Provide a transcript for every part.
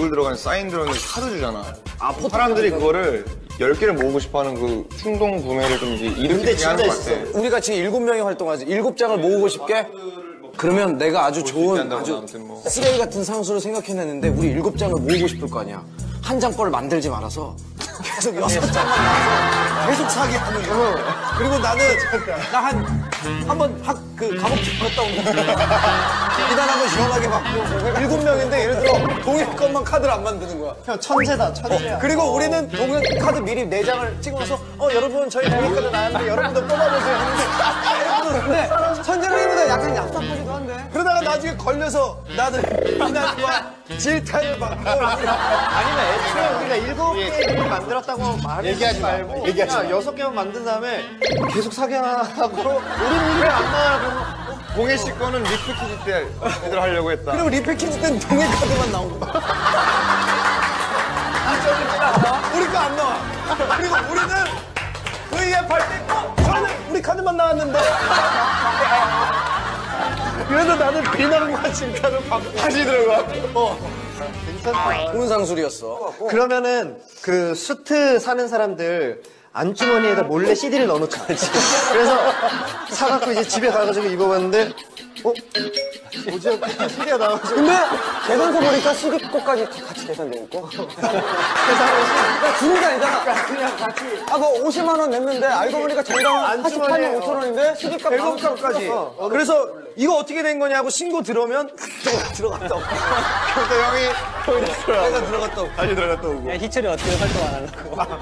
얼굴 들어간 사인 들어있는 카드 주잖아. 아, 사람들이 그거를 10개를 모으고 싶어하는 그 충동 구매를 좀 일으키게 하는 것 같아. 우리가 지금 7명이 활동하지. 7장을 모으고 싶게? 그러면 내가 아주 좋은, 아주 쓰레기 같은 상수를 생각해냈는데 우리 7장을 모으고 싶을 거 아니야. 한 장 걸 만들지 말아서 계속 6장만 계속 사기 하는 거야. 그리고 나는 나 한 번 그 감옥집 갔다 온 거야. 일단 한번 시원하게 받고 7명인데 예를 들어 동일 것만 카드를 안 만드는 거야. 형 천재다, 천재야. 그리고 우리는 동일 카드 미리 4장을 찍어서 여러분 저희 동일 카드 나왔는데 여러분도 뽑아보세요 하는데 여러분도 천재라기보다 약간 얍삽하기도 한데 그러다가 나중에 걸려서 나는 이날과 질타를 받고 아니면 애초에 우리가 7개를 만들었다고 얘기하지 말고 얘기하지 말고 6개만 만든 다음에 계속 사기하고 우리 안 나와요. 동해 씨 거는 리패키지 때 애들 하려고 했다. 그럼 리패키지 때는 동해 카드만 나오고 우리 거 안 나와. 그리고 우리는 VF할 때 저는 우리 카드만 나왔는데 그래서 나는 비난과 진짜로 다시 들어가. 괜찮다. 좋은 상술이었어. 그러면은 그 수트 사는 사람들 안주머니에다 몰래 CD를 넣어놓잖아. 그래서 사갖고 이제 집에 가가지고 입어봤는데 뭐지? CD가 나와가지고 근데 계산서 보니까 CD 거까지 같이 계산되어 있고 나 주는 게 아니다. 그냥 같이 그거 50만 원 냈는데 알고 보니까 정당은 48만 5천 원인데 CD값 100원까지 그래서 이거 어떻게 된 거냐고 신고 들어오면 들어갔다 오고 그래서 형이 내가 들어갔다 오고 다시 들어갔다 오고 야 희철이 어떻게 활동 안 하려고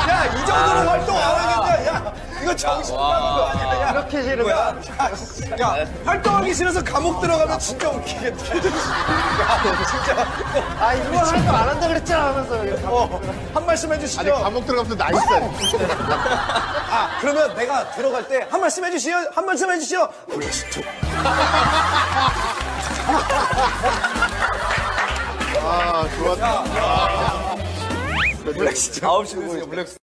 야, 이 정도로 활동 안 하겠냐? 야, 이거 정신 나간 거 아니야? 야, 이렇게 싫으면. 야, 활동하기 싫어서 감옥 들어가면 진짜 웃기겠다. 야, 진짜. 아, 이거 활동 안 한다 그랬잖아 하면서. 한 말씀 해주시죠. 아니, 감옥 들어가면 나 있어요. 아, 그러면 내가 들어갈 때 한 말씀 해주시오. 한 말씀 해주시오. 그러시죠. 아, 좋았다. 야. 블랙스 9시 9분에 블랙스